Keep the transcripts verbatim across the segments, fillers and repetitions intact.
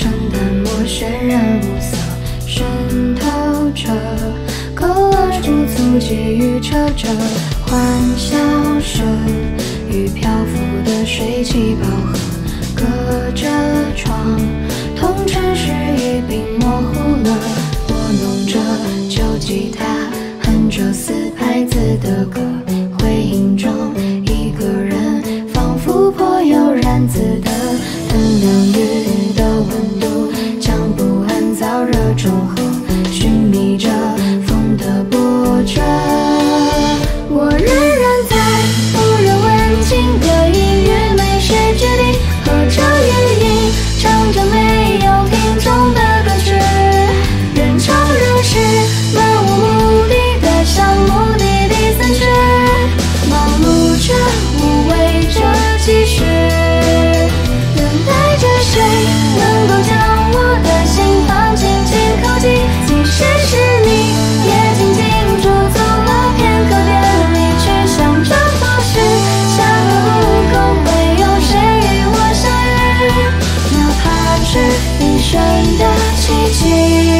冲淡墨渲染雾扫，渗透着勾勒出足迹与褶皱，欢笑声与漂浮的水汽饱和，隔着窗，同城市已并模糊了。我弄着旧吉他，哼着四拍子的歌，回音中一个人，仿佛颇悠然自得。 衡量雨的温度，将不安燥热中和，寻觅着风的波折。我仍然在不人问津的音乐美学之地，和着余音，唱着没有品种的歌曲。人潮人世，漫无目的的向目的地散去，忙碌着，无畏着，继续。 谁能够将我的心房轻轻靠近？即使是你，也紧紧驻足了片刻，便离去，想着或许下个路口会有谁与我相遇，哪怕是一瞬的奇迹。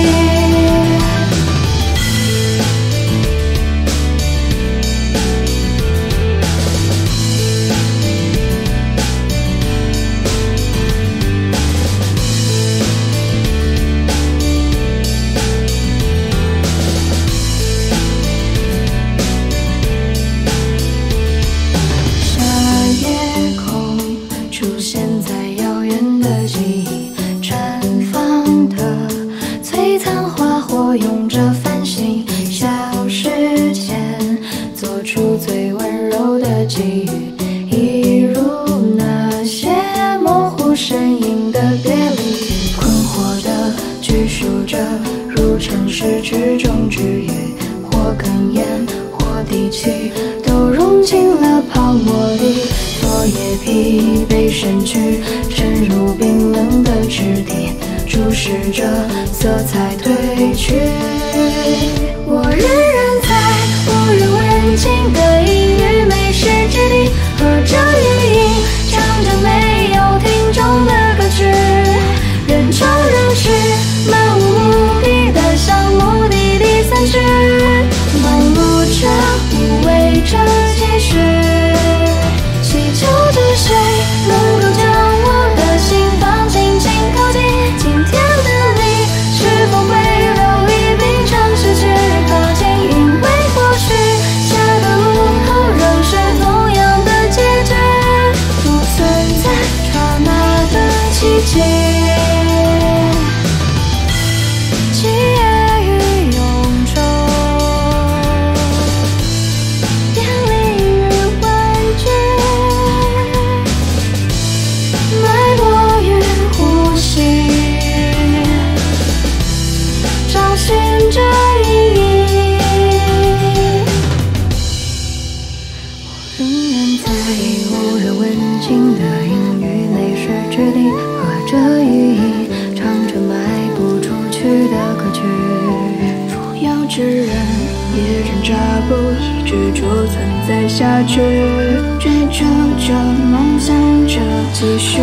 追逐着梦想着，继续。